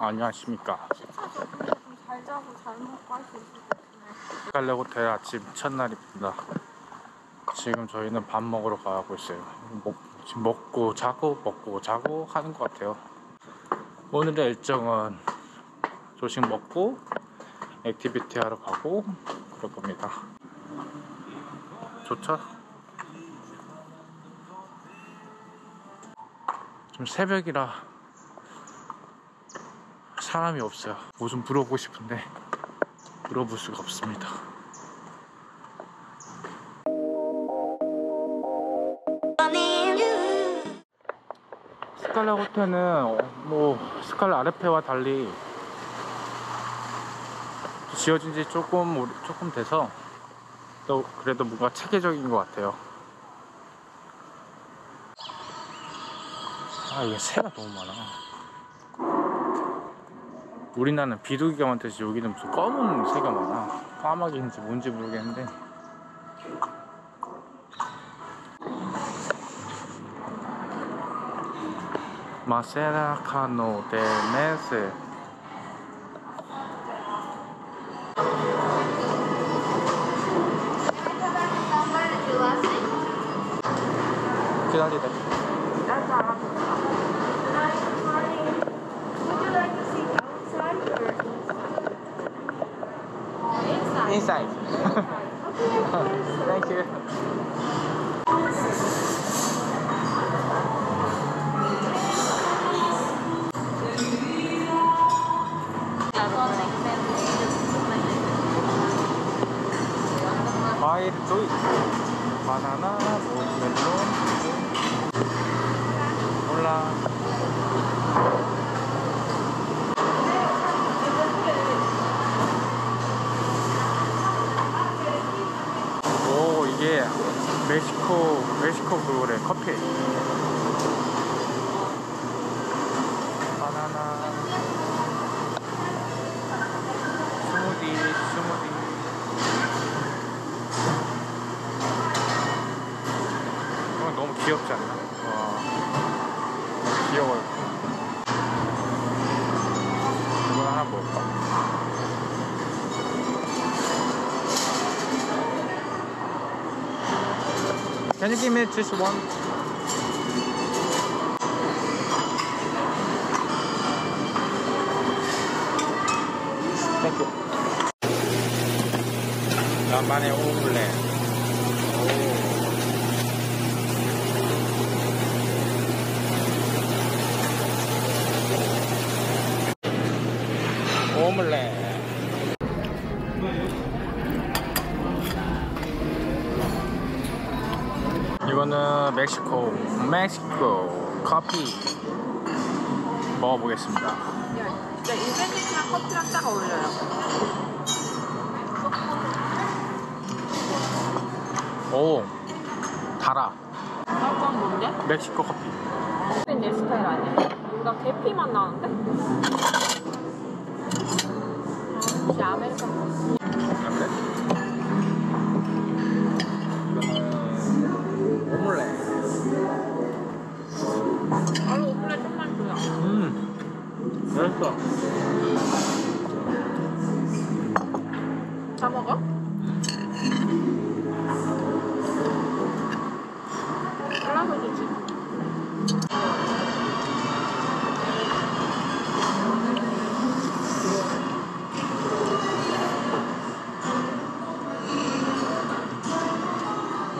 안녕하십니까. 잘 자고 잘 먹고 할 수 있을 것 같은데. 갈래고 대 아침 첫날입니다. 지금 저희는 밥 먹으러 가고 있어요. 지금 먹고 자고 먹고 자고 하는 것 같아요. 오늘의 일정은 조식 먹고 액티비티 하러 가고 그럴 겁니다. 좋죠? 좀 새벽이라 사람이 없어요. 뭐 좀 물어보고 싶은데 물어볼 수가 없습니다. 스칼라 호텔은 뭐 스칼라 아레페와 달리 지어진 지 조금 돼서 또 그래도 뭔가 체계적인 것 같아요. 아, 이게 새가 너무 많아. 우리나라는 비둘기가 많듯이 여기는 무슨 검은 새가 많아. 까마귀인지 뭔지 모르겠는데. 마세라카노 데 메세. 기다리다. Inside. Thank you. I do it. Banana, watermelon. Hola. 이게 멕시코 그거래. 커피 바나나 스무디 너무 귀엽지 않나? 와, 귀여워요. 이거 하나 먹을까? Can you give me just one? Thank you. 나만의 오믈렛. 오믈렛. 이거는 멕시코 커피 먹어보겠습니다. 진짜 인센티브랑 커피랑 딱 어울려요. 오, 달아. 그건 뭔데? 멕시코 커피. 커피는 내 스타일 아니야. 뭔가 계피만 나는데? 혹시 아메리카노? 맛있어. 다 먹어? 잘라서 주지.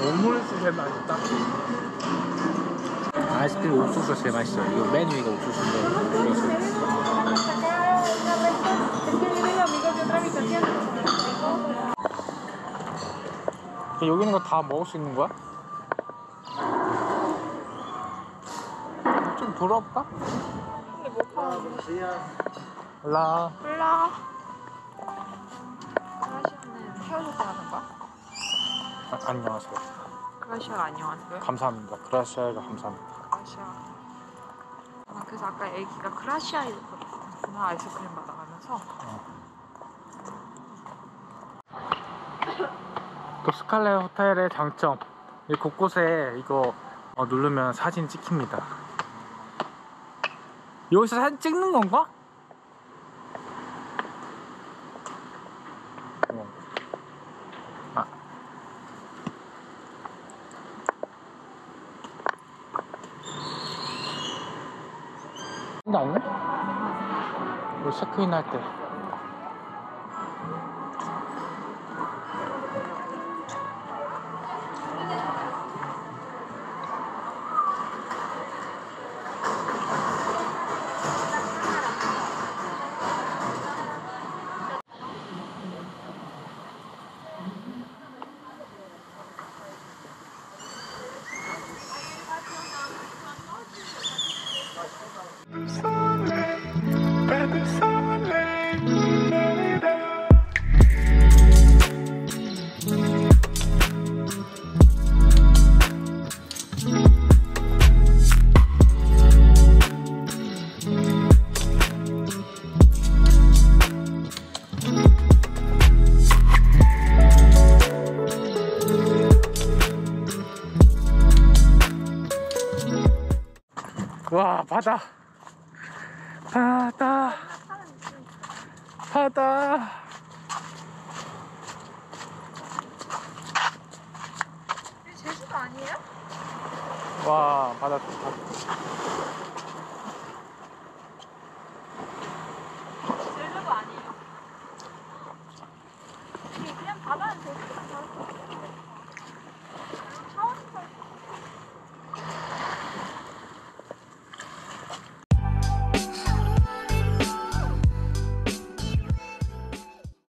오므렛이 제일 맛있다. 아이스크림 옥수수가 제일 맛있어. 이거 맨 위가 옥수수인데. 여기 있는 거 다 먹을 수 있는 거야? 좀 돌아볼까? 근데 못 봐. 몰라. 그라시아는 헤어졌다 하는 거야? 안녕하세요. 그라시아가 안녕하세요? 감사합니다. 그라시아가 감사합니다. 그라시아. 아, 그래서 아까 애기가 그라시아였구나. 아이스크림 받아가면서. 또 스칼렛 호텔의 장점, 이 곳곳에 이거 누르면 사진 찍힙니다. 여기서 사진 찍는 건가? 하나도 안 내? 우리 체크인 할 때. 와, 바다 바다 바다. 제주도 아니에요? 와, 바다 좋다.